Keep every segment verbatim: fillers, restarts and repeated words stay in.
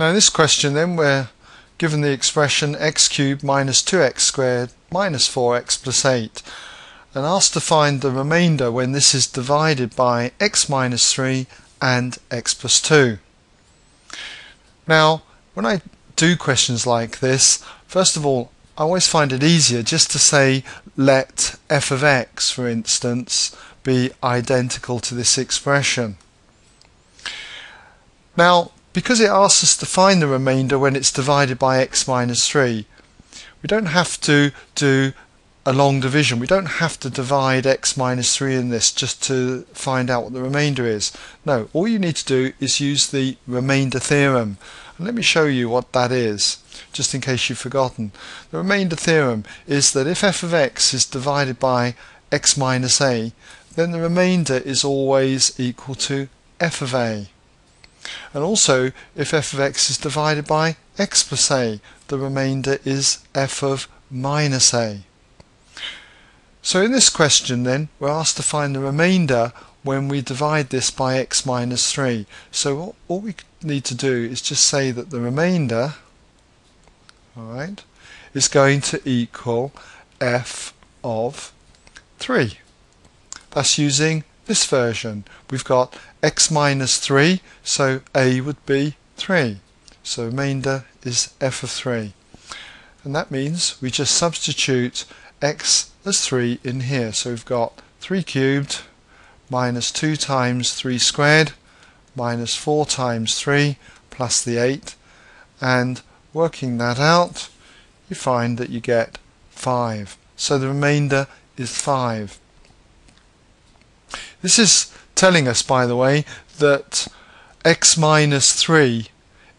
Now in this question then we're given the expression x cubed minus two x squared minus four x plus eight and asked to find the remainder when this is divided by x minus three and x plus two. Now when I do questions like this, first of all I always find it easier just to say let f of x, for instance, be identical to this expression. Now because it asks us to find the remainder when it's divided by x minus three, we don't have to do a long division. We don't have to divide x minus three in this just to find out what the remainder is. No, all you need to do is use the remainder theorem. And let me show you what that is, just in case you've forgotten. The remainder theorem is that if f of x is divided by x minus a, then the remainder is always equal to f of a. And also, if f of x is divided by x plus a, the remainder is f of minus a. So in this question then, we're asked to find the remainder when we divide this by x minus three. So all we need to do is just say that the remainder, all right, is going to equal f of three. That's using this version. We've got x minus three, so a would be three. So remainder is f of three. And that means we just substitute x as three in here. So we've got three cubed minus two times three squared minus four times three plus the eight. And working that out, you find that you get five. So the remainder is five. This is telling us, by the way, that x minus three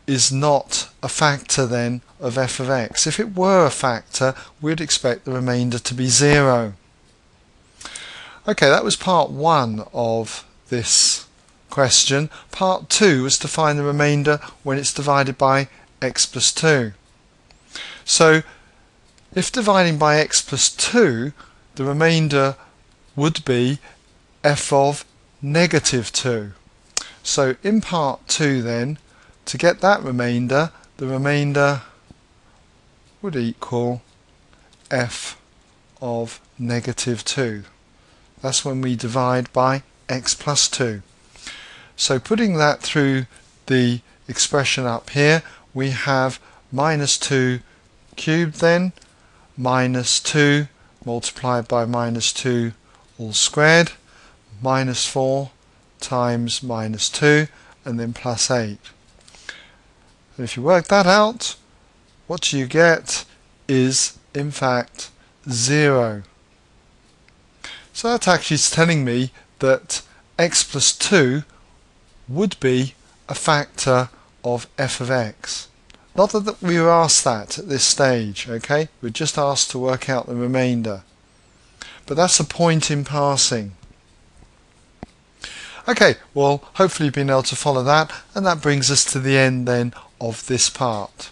is not a factor then of f of x. If it were a factor, we'd expect the remainder to be zero. Okay, that was part one of this question. Part two was to find the remainder when it's divided by x plus two. So, if dividing by x plus two, the remainder would be f of negative two. So in part two then, to get that remainder, the remainder would equal f of negative two. That's when we divide by x plus two. So putting that through the expression up here, we have minus two cubed then, minus two multiplied by minus two all squared, minus four times minus two and then plus eight. And if you work that out, what you get is in fact zero. So that actually is telling me that x plus two would be a factor of f of x. Not that we were asked that at this stage, okay? We're just asked to work out the remainder. But that's a point in passing. Okay, well hopefully you've been able to follow that, and that brings us to the end then of this part.